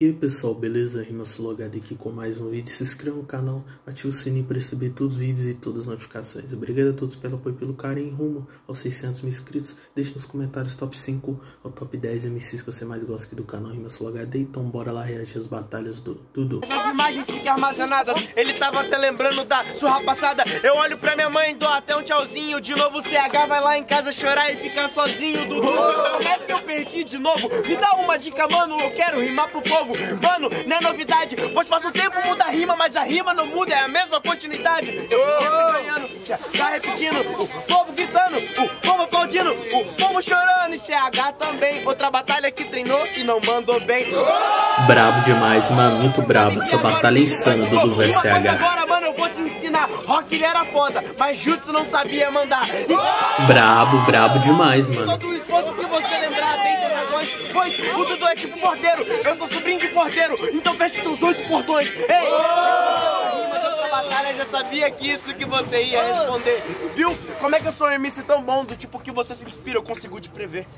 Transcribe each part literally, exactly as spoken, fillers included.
E aí pessoal, beleza? RimaSoloHD aqui com mais um vídeo. Se inscreva no canal, ative o sininho para receber todos os vídeos e todas as notificações. Obrigado a todos pelo apoio e pelo carinho. Rumo aos seiscentos mil inscritos. Deixe nos comentários top cinco ou top dez M Cs que você mais gosta aqui do canal RimaSoloHD. Então bora lá reagir às batalhas do Dudu. Essas imagens ficam armazenadas. Ele tava até lembrando da surra passada. Eu olho pra minha mãe e dou até um tchauzinho. De novo o C H vai lá em casa chorar e ficar sozinho. Dudu, como é que eu perdi de novo? Me dá uma dica, mano, eu quero rimar pro povo. Mano, não é novidade, pois passa o tempo, muda a rima, mas a rima não muda, é a mesma continuidade. Eu sempre ganhando, tá repetindo, o povo gritando, o povo aplaudindo, o povo chorando e C H também. Outra batalha que treinou e não mandou bem. Brabo demais, mano, muito brabo, essa batalha é insana do Dudu vs C H. Rock ele era foda, mas Jutsu não sabia mandar. Brabo, brabo demais, mano. Todo o esforço que você lembrar tem dragões, pois o Dudu é tipo porteiro. Eu sou sobrinho de porteiro, então fecha teus oito portões. Ei! Batalha, já sabia que isso que você ia responder. Viu? Como é que eu sou um M C tão bom, do tipo que você se inspira, eu consigo te prever.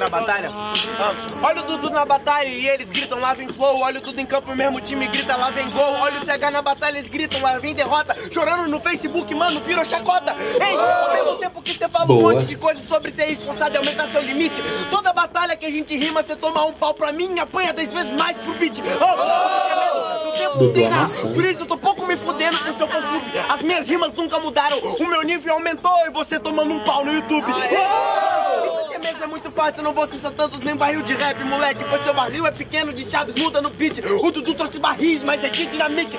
Na batalha, ah, olha o Dudu na batalha e eles gritam lá vem flow. Olha o Dudu em campo, o mesmo time grita lá vem gol. Olha o C H na batalha, eles gritam lá vem derrota. Chorando no Facebook, mano, virou chacota. Ei, ao mesmo tempo que você fala Boa. um monte de coisa sobre ser esforçado e aumentar seu limite, toda batalha que a gente rima, você toma um pau pra mim e apanha dez vezes mais pro beat. Oh, do tempo do Por isso eu tô pouco me fudendo com seu fã-clube. As minhas rimas nunca mudaram, o meu nível aumentou e você tomando um pau no YouTube. Isso aqui mesmo é muito fácil, eu não vou cessar tantos nem barril de rap, moleque. Pois seu barril é pequeno de Chaves, muda no pitch. O Dudu trouxe barris, mas é de dinamite.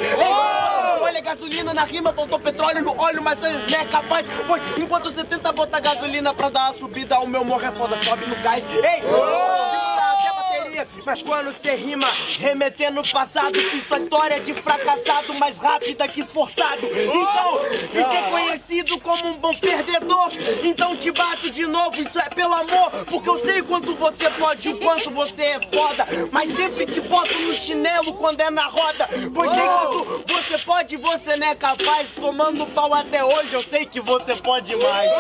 Olha gasolina na rima, faltou petróleo no óleo, mas você não é capaz. Pois enquanto você tenta botar gasolina pra dar a subida, o meu morro é foda, sobe no gás. Ei! Mas quando você rima, remeter no passado, fiz sua história de fracassado mais rápida que esforçado. Então, fiz ser conhecido como um bom perdedor. Então te bato de novo, isso é pelo amor, porque eu sei quanto você pode, o quanto você é foda. Mas sempre te boto no chinelo quando é na roda, pois enquanto você pode, você não é capaz. Tomando pau até hoje, eu sei que você pode mais.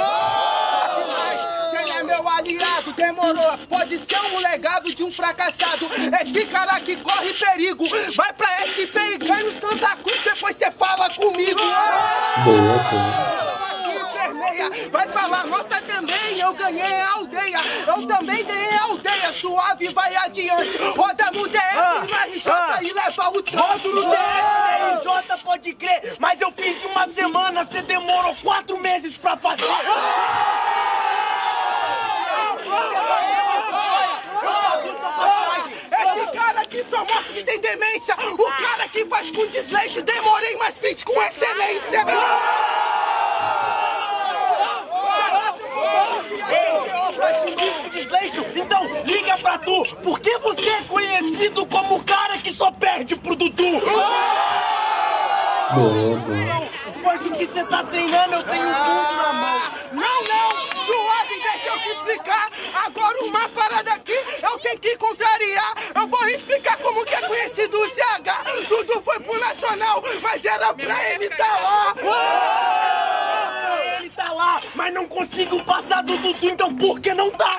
Meu aliado, demorou, pode ser um legado de um fracassado. Esse cara que corre perigo, vai pra S P e cai no Santa Cruz, depois cê fala comigo. Boa, boa. Vai falar, nossa, também eu ganhei a aldeia, eu também ganhei a aldeia, suave vai adiante. Roda no D F, ah, no R J ah, e leva o todo no D F. R J pode crer, mas eu fiz em uma semana, cê demorou quatro meses pra fazer. Ah! Esse cara que só mostra que tem demência. O cara que faz com desleixo. Demorei, mas fiz com excelência. Desleixo, então liga pra tu. Por que você é conhecido como o cara que só perde pro Dudu? Pois o que você tá treinando, eu tenho tudo na mão. Não, não! Deixa eu te explicar, agora uma parada aqui eu tenho que contrariar. Eu vou explicar como que é conhecido o C H. Dudu foi pro Nacional, mas era pra ele tá lá. Uou! Ele tá lá, mas não consigo passar do Dudu, então por que não tá?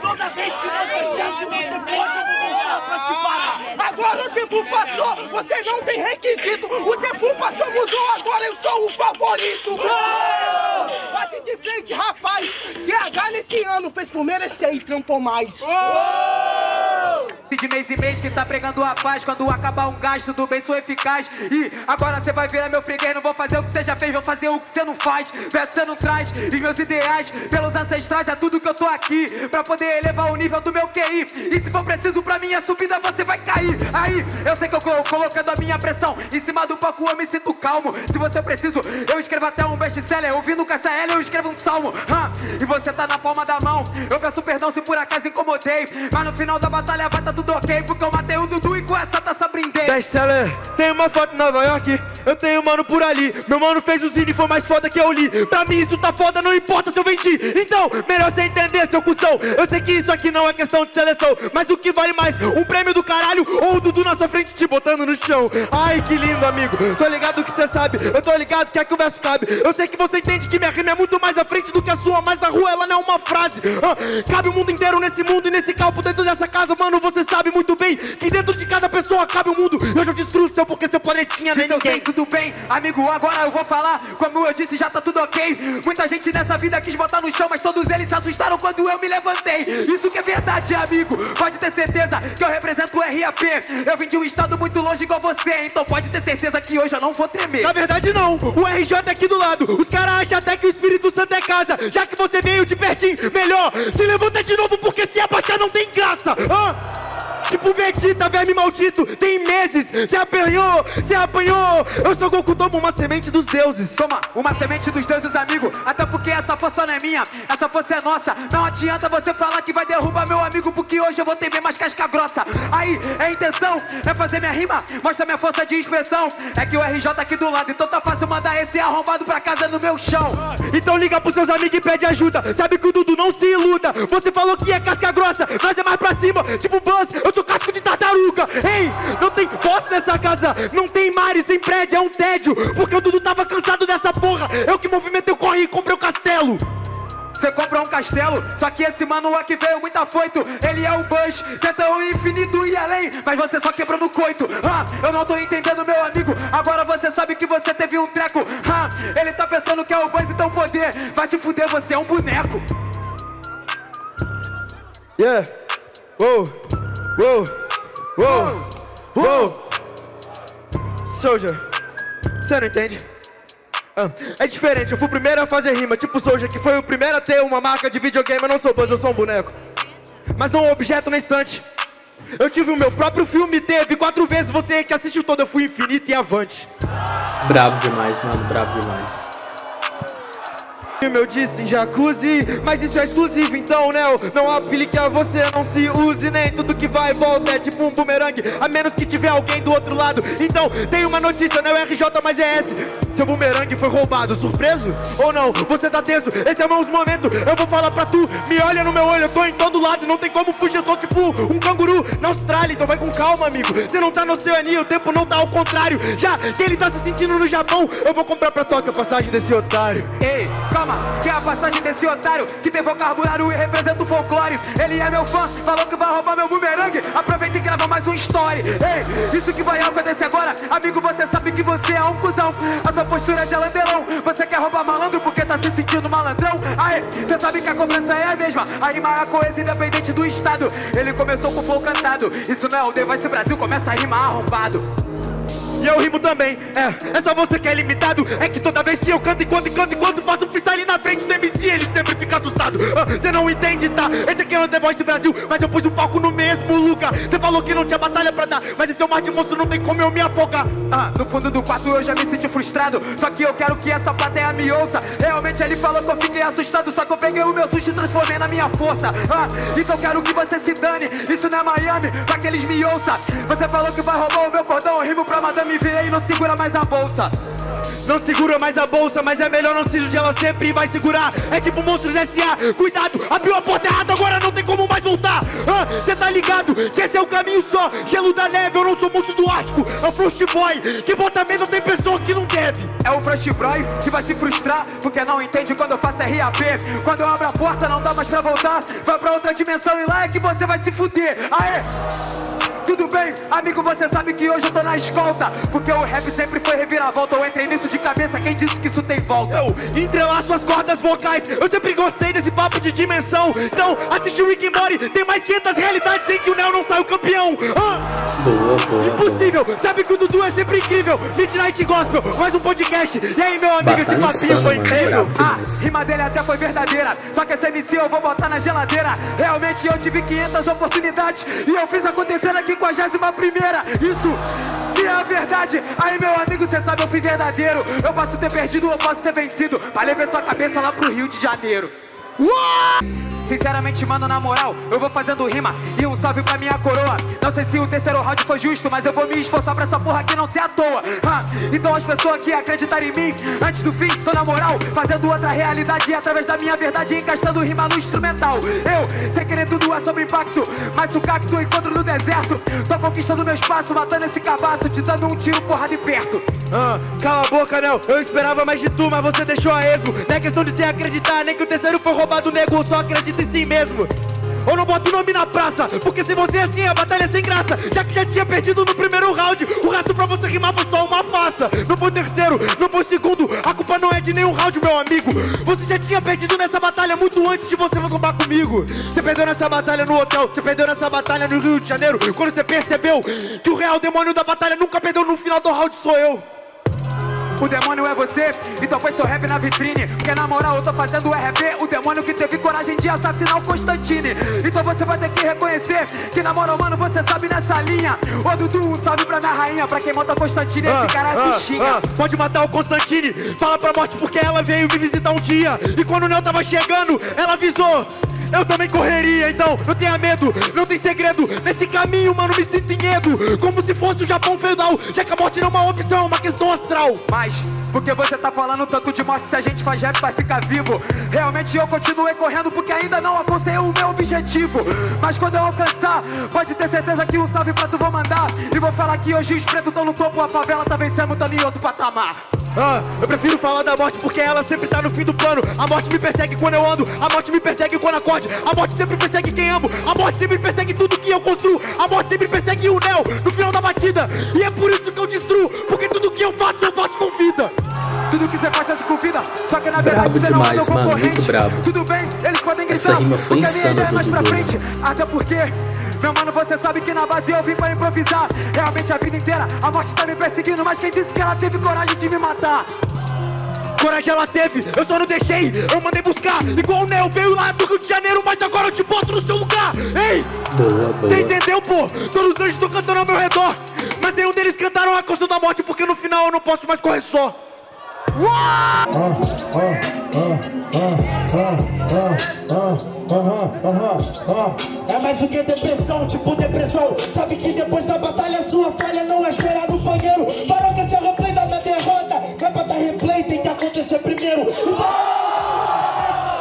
Toda vez que você achar que você pode, eu vou voltar pra te parar. Agora o tempo passou, você não tem requisito. O tempo passou, mudou, agora eu sou o favorito. Uou! Bate de frente, rapaz! C H nesse ano fez por merecer e trampou mais. Oh! De mês em mês que tá pregando a paz. Quando acabar um gasto, tudo bem, sou eficaz. E agora cê vai virar meu freguês. Não vou fazer o que cê já fez, vou fazer o que cê não faz. Peço cê não traz, e meus ideais pelos ancestrais, é tudo que eu tô aqui pra poder elevar o nível do meu Q I. E se for preciso pra minha subida, você vai cair. Aí, eu sei que eu tô colocando a minha pressão em cima do palco, eu me sinto calmo. Se você preciso, eu escrevo até um best-seller. Ouvindo com essa L, eu escrevo um salmo. ah, E você tá na palma da mão. Eu peço perdão se por acaso incomodei, mas no final da batalha vai tá tudo ok, porque eu matei o Dudu e com essa taça brindei. Best-seller, tem uma foto em Nova York. eu tenho mano por ali. Meu mano fez o zine, foi mais foda que eu li. Pra mim isso tá foda, não importa se eu vendi. Então, melhor você entender, seu cuzão. Eu sei que isso aqui não é questão de seleção, mas o que vale mais, um prêmio do caralho ou o Dudu na sua frente te botando no chão? Ai, que lindo, amigo, tô ligado que você sabe. Eu tô ligado que aqui o verso cabe. Eu sei que você entende que minha rima é muito mais à frente do que a sua, mas na rua ela não é uma frase. ah, Cabe o mundo inteiro nesse mundo e nesse campo, dentro dessa casa, mano, você sabe muito bem que dentro de cada pessoa cabe o mundo. Eu já destruo o seu porque seu planetinha nem ninguém. Eu sei, tudo bem, amigo, agora eu vou falar. Como eu disse, já tá tudo ok. Muita gente nessa vida quis botar no chão, mas todos eles se assustaram quando eu me levantei. Isso que é verdade, amigo, pode ter certeza que eu represento o R A P. Eu vim de um estado muito longe igual você, então pode ter certeza que hoje eu não vou tremer. Na verdade não, o R J é aqui do lado. Os caras acham até que o Espírito Santo é casa. Já que você veio de pertinho, melhor se levanta de novo, porque se abaixar não tem graça. Hã? Tipo Vegeta, verme maldito, tem meses. Cê apanhou, cê apanhou. Eu sou Goku, tomo uma semente dos deuses. Toma, uma semente dos deuses, amigo. Até porque essa força não é minha, essa força é nossa. Não adianta você falar que vai derrubar meu amigo, porque hoje eu vou ter bem mais casca grossa. Aí, é a intenção, é fazer minha rima, mostra minha força de expressão. É que o R J tá aqui do lado, então tá fácil mandar esse arrombado pra casa no meu chão. Então liga pros seus amigos e pede ajuda. Sabe que o Dudu não se iluda. Você falou que é casca grossa, nós é mais pra cima, tipo Buzz. Eu sou casco de tartaruga. Ei, não tem posse nessa casa, não tem mares sem prédio, é um tédio. Porque o Dudu tava cansado dessa porra. Eu que movimentei o corre e comprei o castelo. Você compra um castelo, só que esse mano aqui veio muito afoito. Ele é o Bush, tenta o infinito e além, mas você só quebrou no coito. ah, Eu não tô entendendo, meu amigo, agora você sabe que você teve um treco. ah, Ele tá pensando que é o Buzz, então poder vai se fuder, você é um boneco. Yeah, oh. Whoa, whoa, whoa. Soja, cê não entende? Ah, é diferente, eu fui o primeiro a fazer rima, tipo Soja, que foi o primeiro a ter uma marca de videogame. Eu não sou Buzz, eu sou um boneco, mas não um objeto na estante. Eu tive o meu próprio filme, teve quatro vezes, você que assistiu todo, eu fui infinito e avante. Bravo demais, mano, bravo demais. Eu disse em jacuzzi, mas isso é exclusivo, então, Neo, não aplique a você, não se use, nem tudo que vai e volta é tipo um bumerangue, a menos que tiver alguém do outro lado. Então, tem uma notícia, não é R J, mas é S. Seu bumerangue foi roubado, surpreso? Ou não? Você tá tenso, esse é o meu momento, eu vou falar pra tu, me olha no meu olho, eu tô em todo lado, não tem como fugir, eu tô tipo um canguru na Austrália, então vai com calma, amigo, você não tá na Oceania, o tempo não tá ao contrário, já que ele tá se sentindo no Japão, eu vou comprar pra Tóquio a passagem desse otário. Ei, calma! Que é a passagem desse otário que tem vocabulário e representa o folclore. Ele é meu fã, falou que vai roubar meu bumerangue. Aproveita e grava mais um story. Ei, isso que vai acontecer agora, amigo, você sabe que você é um cuzão. A sua postura é de alandelão, você quer roubar malandro porque tá se sentindo malandrão. Aê, você sabe que a cobrança é a mesma, a rima é a coisa independente do estado. Ele começou com o fogo cantado, isso não é o The Voice Brasil, começa a rimar arrombado. E eu rimo também, é, é só você que é limitado. É que toda vez que eu canto, enquanto, enquanto, enquanto faço um freestyle na frente do M C, ele sempre fica assustado. ah, Cê não entende, tá? Esse aqui é o The Voice Brasil, mas eu pus o palco no mesmo lugar. Cê falou que não tinha batalha pra dar, mas esse é o mar de monstro, não tem como eu me afogar. ah, No fundo do quarto eu já me senti frustrado, só que eu quero que essa plateia me ouça. Realmente ele falou que eu fiquei assustado, só que eu peguei o meu susto e transformei na minha força. ah, Então eu quero que você se dane, isso não é Miami, pra que eles me ouçam. Você falou que vai roubar o meu cordão, eu rimo pra madame ver e não segura mais a bolsa. Não segura mais a bolsa, mas é melhor não se judiar, ela sempre vai segurar. É tipo Monstros S A, cuidado, abriu a porta errada, agora não tem como mais voltar. ah, Cê tá ligado que esse é o caminho só, gelo da neve, eu não sou monstro do Ártico. É o Frost Boy, que bota medo, tem pessoa que não deve. É o Frost Boy que vai se frustrar, porque não entende quando eu faço R A P. Quando eu abro a porta não dá mais pra voltar, vai pra outra dimensão e lá é que você vai se fuder. Aê! Tudo bem, amigo, você sabe que hoje eu tô na escolta, porque o rap sempre foi reviravolta. Eu entrei nisso de cabeça, quem disse que isso tem volta? Eu entrelaço as cordas vocais, eu sempre gostei desse papo de dimensão. Então, assiste o Wicked, tem mais quinhentas realidades sem que o Neo não saia o campeão. ah! Impossível, sabe que o Dudu é sempre incrível. Midnight Gospel, mais um podcast. E aí, meu amigo, esse papinho foi incrível. A rima dele até foi verdadeira, só que essa M C eu vou botar na geladeira. Realmente eu tive quinhentas oportunidades e eu fiz acontecer aqui quinquagésima primeira, isso que é a verdade. Aí, meu amigo, cê sabe, eu fui verdadeiro. Eu posso ter perdido, eu posso ter vencido, pra levar sua cabeça lá pro Rio de Janeiro. Uou! Sinceramente, mano, na moral, eu vou fazendo rima e um salve pra minha coroa. Não sei se o terceiro round foi justo, mas eu vou me esforçar pra essa porra aqui não ser à toa. ah, Então as pessoas que acreditarem em mim antes do fim, tô na moral, fazendo outra realidade através da minha verdade, encaixando rima no instrumental. Eu, sem querer tudo é sobre impacto, mas o cacto encontro no deserto. Tô conquistando meu espaço, matando esse cabaço, te dando um tiro, porra de perto. ah, Cala a boca, Neo, eu esperava mais de tu, mas você deixou a esmo. Não é questão de se acreditar, nem que o terceiro foi roubado, nego, só acredita em si mesmo. Eu não boto nome na praça, porque se você é assim, a batalha é sem graça. Já que já tinha perdido no primeiro round, o resto pra você rimar foi só uma farsa. Não foi o terceiro, não foi o segundo, a culpa não é de nenhum round, meu amigo. Você já tinha perdido nessa batalha muito antes de você tombar comigo. Você perdeu nessa batalha no hotel, você perdeu nessa batalha no Rio de Janeiro, quando você percebeu que o real demônio da batalha nunca perdeu no final do round, sou eu. O demônio é você, então põe seu rap na vitrine, porque na moral eu tô fazendo R P, o demônio que teve coragem de assassinar o Constantine. Então você vai ter que reconhecer que na moral, mano, você sabe nessa linha. Ô Dudu, um salve pra minha rainha, pra quem monta Constantine, ah, esse cara é fichinha. ah, ah, Pode matar o Constantine, fala pra morte porque ela veio me visitar um dia. E quando o Neo tava chegando, ela avisou, eu também correria, então não tenha medo, não tem segredo. Nesse caminho, mano, me sinto em Edo, como se fosse o Japão feudal, já que a morte não é uma opção, é uma questão astral. Mas porque você tá falando tanto de morte se a gente faz rap pra ficar vivo? Realmente eu continuei correndo porque ainda não alcancei o meu objetivo, mas quando eu alcançar, pode ter certeza que um salve pra tu vou mandar. E vou falar que hoje os pretos tão no topo, a favela tá vencendo, tão em outro patamar. Ah, eu prefiro falar da morte porque ela sempre tá no fim do plano. A morte me persegue quando eu ando, a morte me persegue quando acordo. A morte sempre persegue quem amo, a morte sempre persegue tudo que eu construo. A morte sempre persegue o Neo no final da batida, e é por isso que eu destruo, porque tudo que eu faço, eu faço com vida. Tudo que você faz, você com vida, só que na verdade bravo você demais, não é meu concorrente, mano, muito. Tudo bem, eles podem gritar, porque a minha ideia é mais pra frente. Até porque, meu mano, você sabe que na base eu vim pra improvisar. Realmente a vida inteira, a morte tá me perseguindo, mas quem disse que ela teve coragem de me matar? Coragem ela teve, eu só não deixei, eu mandei buscar. Igual o Neo veio lá do Rio de Janeiro, mas agora eu te boto no seu lugar. Ei, boa, boa. Você entendeu, pô? Todos os anjos estão cantando ao meu redor, mas nenhum deles cantaram a canção da morte, porque no final eu não posso mais correr só. É mais do que depressão, tipo depressão. Sabe que depois da batalha sua falha não é esperar no banheiro. Parou que esse é o replay da minha derrota. Vai pra dar replay, tem que acontecer primeiro.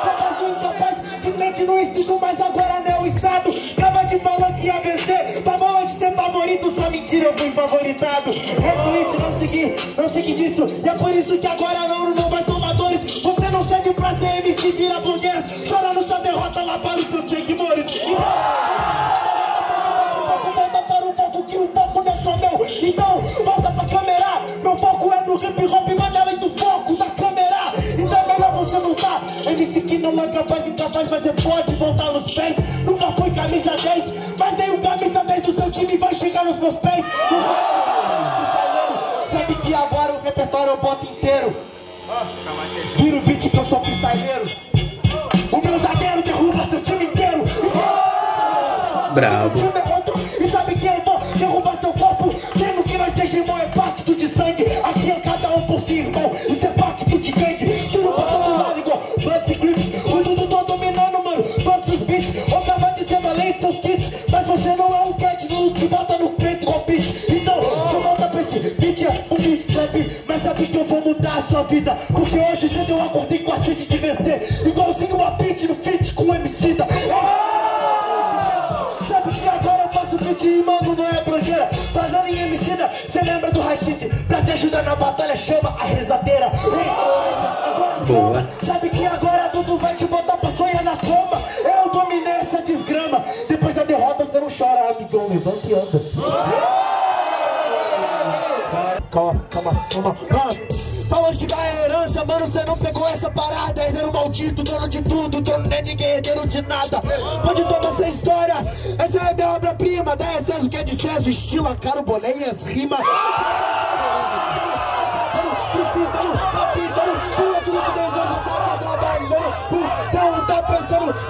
Então, incapaz, simplesmente não estudo mais agora, né? O estado tava te falando que ia vencer. Falou de ser favorito, só mentira, eu fui favoritado. Replay, não segui, não segui disso. E é por isso que agora não, não vai tomar dores. Você não serve pra ser M C, vira blogueiras. Chorando sua derrota lá para os seus seguidores. Então, volta para o foco, que o foco não é só meu. Então, volta pra câmera, meu foco é no hip hop. M C que não é capaz, incapaz, mas você pode voltar nos pés. Nunca foi camisa dez, mas nenhum camisa dez do seu time vai chegar nos meus pés. Não sou freestyleiro, sabe que agora o repertório eu boto inteiro. Vira o beat que eu sou freestyleiro. O meu zagueiro derruba seu time inteiro. Bravo. E sabe que eu vou derrubar seu corpo, sendo que nós seja irmão, é pacto de sangue. Aqui é cada um por si, irmão, isso é pacto de gangue. Tiro pra todo lado igual Buzz e Grips, o Dudu tô dominando, mano, todos os beats. Eu tava dizendo além de seus kits, mas você não é um cat, não te bota no peito igual bitch. Então, só volta pra esse beat, é um beat trap, mas sabe que eu vou mudar a sua vida, porque hoje cedo eu acordei com a sede de vencer, igualzinho uma beat no feat com o Emicida. Sabe que agora eu faço beat e mano, não é branqueira, fazendo em Emicida, cê lembra do Rashid, pra te ajudar na batalha chama a rezadeira. Boa. Sabe que agora Dudu vai te botar pra sonhar na cama. Eu dominei essa desgrama. Depois da derrota você não chora, amigão, levanta e anda. Calma, calma, calma. Pra onde que vai a herança, mano, cê não pegou essa parada. Herdeiro maldito, dono de tudo, dono de ninguém, herdeiro de nada. Pode tomar essa história, essa é minha obra-prima. Dá excesso, que é de excesso, estilo, a cara, o boné e as rimas.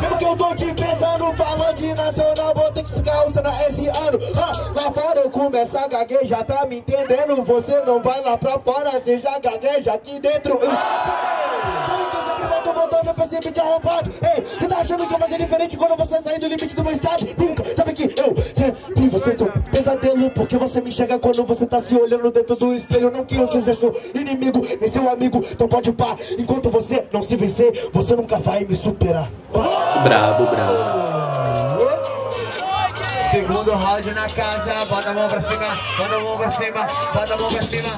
Mesmo que eu tô te pensando, falando de nacional, vou ter que explicar o Senna esse ano. ah, Lá fora eu começo a gaguejar, tá me entendendo? Você não vai lá pra fora, você já gagueja aqui dentro. ah, eu tô voltando pra esse beat arrombado. Ei, cê tá achando que eu vou ser diferente quando você sair do limite do meu estado? Nunca, sabe que eu sempre você sou um pesadelo, porque você me enxerga quando você tá se olhando dentro do espelho. Não que eu seja seu inimigo, nem seu amigo, então pode pá. Enquanto você não se vencer, você nunca vai me superar. Brabo, brabo. Segundo round na casa, bota a mão pra cima, bota a mão pra cima, bota a mão pra cima.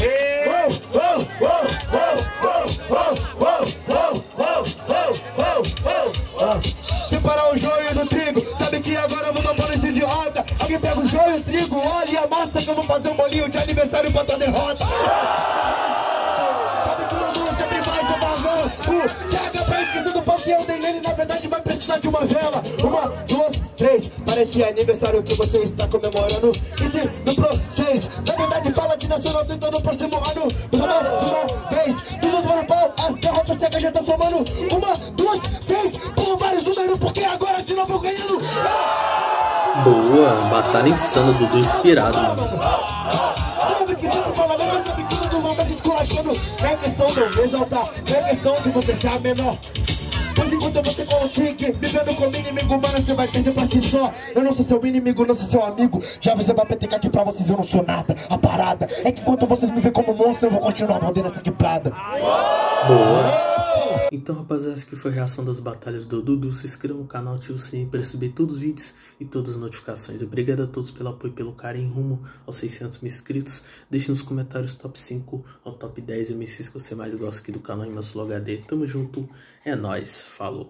E... Uou, uou, uou, uou, uou, uou, uou, uou, uou. Separar o joio do trigo, sabe que agora eu vou tomar esse idiota. Alguém pega o joio e o trigo, olha e amassa que eu vou fazer um bolinho de aniversário pra tua derrota. Sabe que o mundo sempre vai ser barrão, o cega pra esquecer do pão que eu dei nele, na verdade vai precisar de uma vela. Uma, duas, três, parece aniversário que você está comemorando. E se no pro seis, na verdade fala de nacional tentando no próximo ano. Mas uma vez, tudo no pau, as derrotas cegas já tá somando. Uma, duas, seis, por vários números, porque agora de novo eu ganhando. Boa, batalha insana, Dudu inspirado. Eu não me esqueci de falar, mas sabe que tudo volta te esculachando. Não é questão de eu exaltar, não é questão de você ser a menor. Mas enquanto você com o tique, vivendo como inimigo, mano, você vai perder pra si só. Eu não sou seu inimigo, não sou seu amigo. Já você vai petecar aqui pra vocês, eu não sou nada. A parada é que enquanto vocês me veem como monstro, eu vou continuar mordendo essa quebrada. Boa! Então, rapaziada, essa que foi a reação das batalhas do Dudu. Se inscreva no canal, ative o sininho pra receber todos os vídeos e todas as notificações. Obrigado a todos pelo apoio e pelo carinho, rumo aos seiscentos mil inscritos. Deixe nos comentários top cinco ou top dez M Cs que você mais gosta aqui do canal RimaSoloHD. Tamo junto, é nóis. Falou.